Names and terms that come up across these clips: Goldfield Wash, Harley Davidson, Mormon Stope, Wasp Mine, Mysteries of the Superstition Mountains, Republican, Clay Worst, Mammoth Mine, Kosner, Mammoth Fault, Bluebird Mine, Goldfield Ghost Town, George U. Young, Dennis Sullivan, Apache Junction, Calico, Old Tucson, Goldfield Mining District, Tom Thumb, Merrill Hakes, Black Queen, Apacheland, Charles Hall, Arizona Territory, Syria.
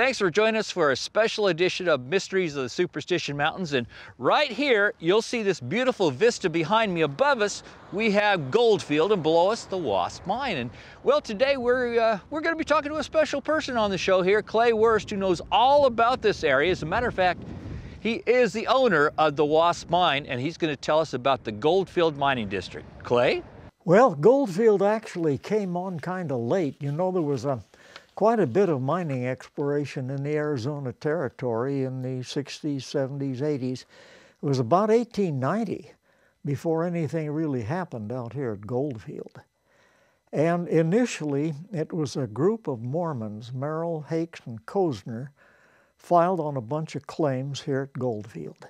thanks for joining us for a special edition of Mysteries of the Superstition Mountains. And right here, you'll see this beautiful vista behind me. Above us, we have Goldfield, and below us, the Wasp Mine. And well, today we're going to be talking to a special person on the show here, Clay Worst, who knows all about this area. As a matter of fact, he is the owner of the Wasp Mine, and he's going to tell us about the Goldfield Mining District. Clay? Well, Goldfield actually came on kind of late. You know, there was quite a bit of mining exploration in the Arizona Territory in the 60s, 70s, 80s. It was about 1890 before anything really happened out here at Goldfield. And initially, it was a group of Mormons, Merrill, Hakes, and Kosner, filed on a bunch of claims here at Goldfield.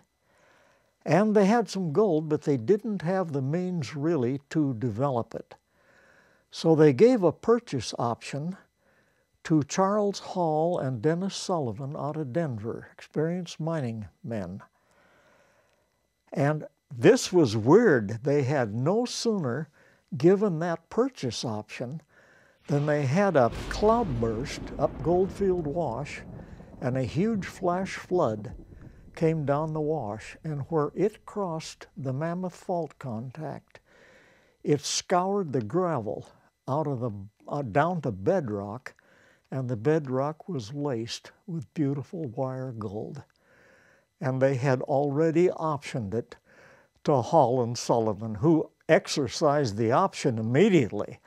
And they had some gold, but they didn't have the means really to develop it. So they gave a purchase option to Charles Hall and Dennis Sullivan out of Denver, experienced mining men. And this was weird. They had no sooner given that purchase option than they had a cloudburst up Goldfield Wash, and a huge flash flood came down the wash, and where it crossed the Mammoth Fault contact, it scoured the gravel out of the, down to bedrock, and the bedrock was laced with beautiful wire gold. And they had already optioned it to Hall and Sullivan, who exercised the option immediately.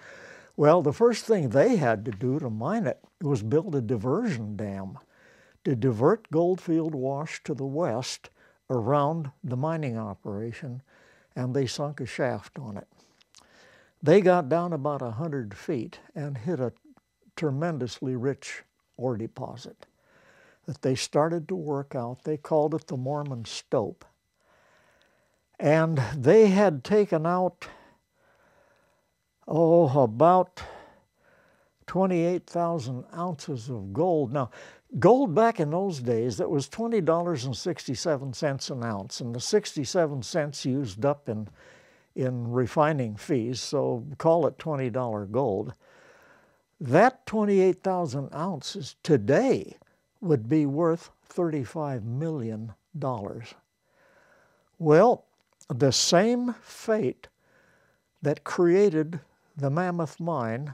Well, the first thing they had to do to mine it was build a diversion dam to divert Goldfield Wash to the west around the mining operation, and they sunk a shaft on it. They got down about 100 feet and hit a tremendously rich ore deposit that they started to work out. They called it the Mormon Stope. And they had taken out, oh, about 28,000 ounces of gold. Now, gold back in those days, that was $20.67 an ounce, and the 67 cents used up in refining fees, so call it $20 gold. That 28,000 ounces today would be worth $35 million. Well, the same fate that created the Mammoth Mine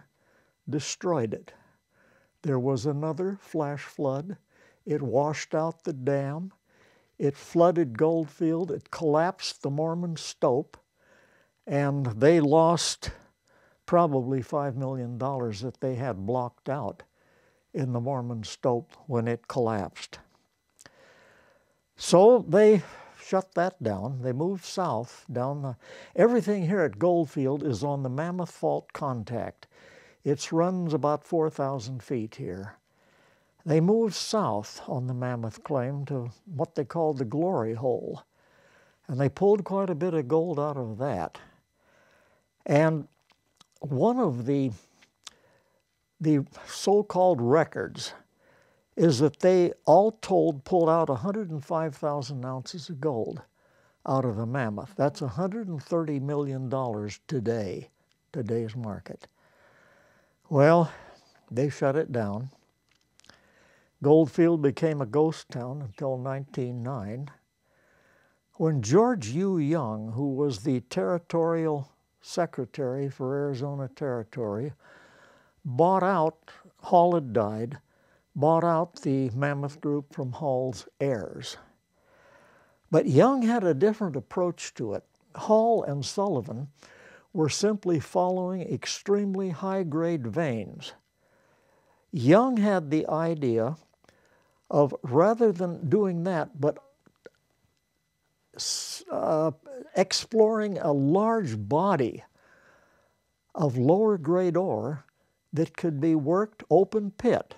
destroyed it. There was another flash flood. It washed out the dam. It flooded Goldfield. It collapsed the Mormon Stope. And they lost probably $5 million that they had blocked out in the Mormon Stope when it collapsed. So they shut that down. They moved south down the... Everything here at Goldfield is on the Mammoth Fault contact. It runs about 4,000 feet here. They moved south on the Mammoth claim to what they called the Glory Hole, and they pulled quite a bit of gold out of that. And one of the so-called records is that they all told pulled out 105,000 ounces of gold out of the Mammoth. That's $130 million today, today's market. Well, they shut it down. Goldfield became a ghost town until 1909, when George U. Young, who was the territorial secretary for Arizona Territory, bought out, Hall had died, bought out the Mammoth Group from Hall's heirs. But Young had a different approach to it. Hall and Sullivan were simply following extremely high-grade veins. Young had the idea of, rather than doing that, but exploring a large body of lower-grade ore that could be worked open pit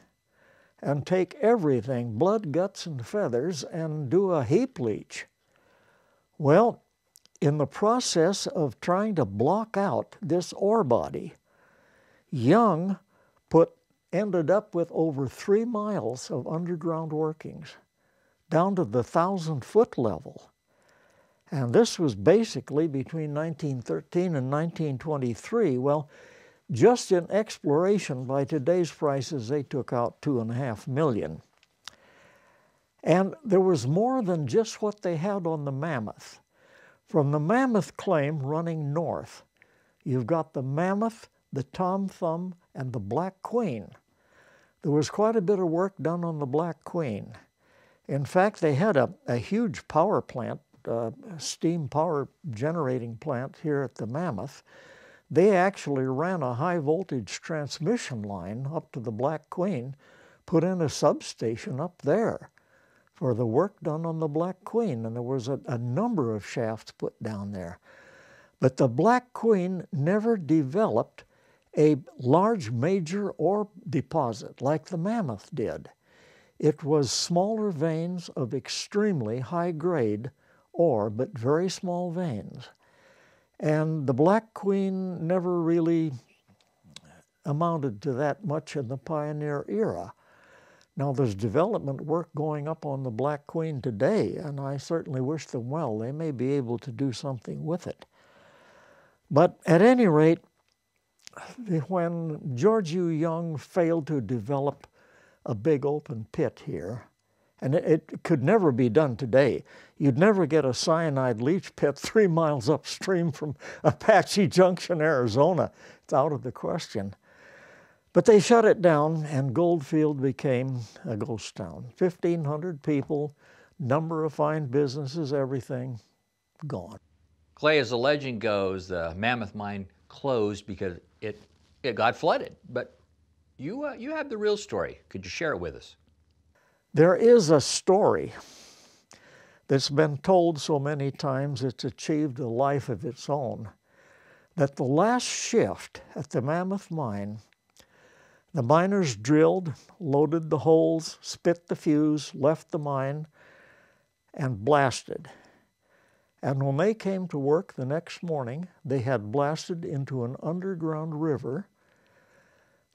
and take everything, blood, guts, and feathers, and do a heap leach. Well, in the process of trying to block out this ore body, Young ended up with over 3 miles of underground workings, down to the 1,000-foot level. And this was basically between 1913 and 1923. Well, just in exploration, by today's prices, they took out $2.5 million. And there was more than just what they had on the Mammoth. From the Mammoth claim running north, you've got the Mammoth, the Tom Thumb, and the Black Queen. There was quite a bit of work done on the Black Queen. In fact, they had a huge power plant, steam power generating plant here at the Mammoth. They actually ran a high voltage transmission line up to the Black Queen, put in a substation up there for the work done on the Black Queen, and there was a number of shafts put down there. But the Black Queen never developed a large major ore deposit like the Mammoth did. It was smaller veins of extremely high grade ore, but very small veins. And the Black Queen never really amounted to that much in the pioneer era. Now there's development work going up on the Black Queen today, and I certainly wish them well. They may be able to do something with it. But at any rate, when George U. Young failed to develop a big open pit here, and it could never be done today. You'd never get a cyanide leach pit 3 miles upstream from Apache Junction, Arizona. It's out of the question. But they shut it down, and Goldfield became a ghost town. 1,500 people, number of fine businesses, everything gone. Clay, as the legend goes, the Mammoth Mine closed because it got flooded. But you have the real story. Could you share it with us? There is a story that's been told so many times it's achieved a life of its own, that the last shift at the Mammoth Mine, the miners drilled, loaded the holes, spit the fuse, left the mine, and blasted. And when they came to work the next morning, they had blasted into an underground river.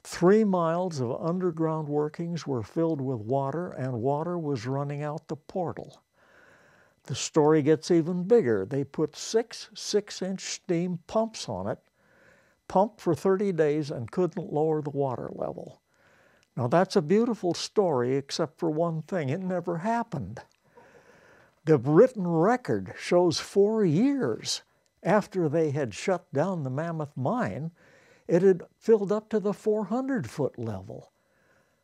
3 miles of underground workings were filled with water, and water was running out the portal. The story gets even bigger. They put six-inch steam pumps on it, pumped for 30 days, and couldn't lower the water level. Now that's a beautiful story, except for one thing. It never happened. The written record shows 4 years after they had shut down the Mammoth Mine, it had filled up to the 400-foot level.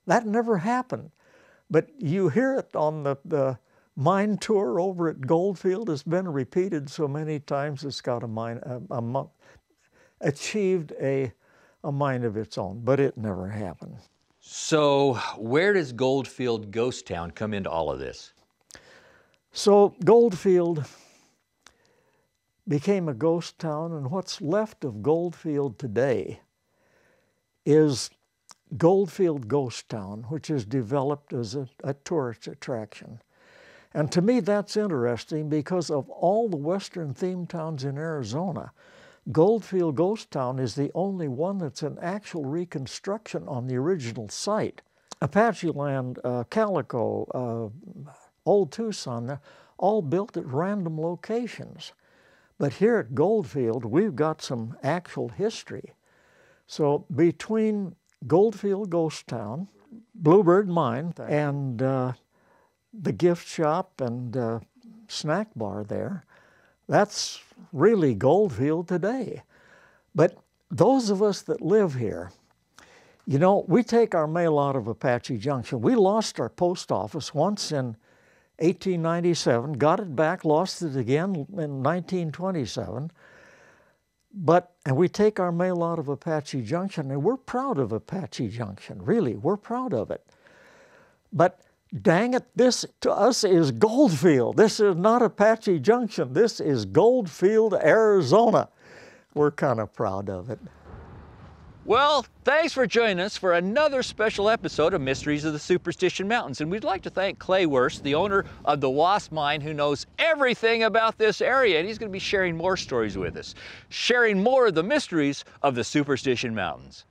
That never happened. But you hear it on the mine tour over at Goldfield. It's been repeated so many times it's got achieved a mind of its own, but it never happened. So where does Goldfield Ghost Town come into all of this? So Goldfield became a ghost town, and what's left of Goldfield today is Goldfield Ghost Town, which is developed as a tourist attraction. And to me that's interesting because of all the Western theme towns in Arizona, Goldfield Ghost Town is the only one that's an actual reconstruction on the original site. Apacheland, Calico, Old Tucson, they're all built at random locations. But here at Goldfield, we've got some actual history. So between Goldfield Ghost Town, Bluebird Mine, and the gift shop and snack bar there, that's really Goldfield today. But those of us that live here, you know, we take our mail out of Apache Junction. We lost our post office once in 1897, got it back, lost it again in 1927. And we take our mail out of Apache Junction, and we're proud of Apache Junction, really, we're proud of it. But dang it, this to us is Goldfield. This is not Apache Junction, this is Goldfield, Arizona. We're kind of proud of it. Well, thanks for joining us for another special episode of Mysteries of the Superstition Mountains. And we'd like to thank Clay Worst, the owner of the Wasp Mine, who knows everything about this area. And he's going to be sharing more stories with us, sharing more of the mysteries of the Superstition Mountains.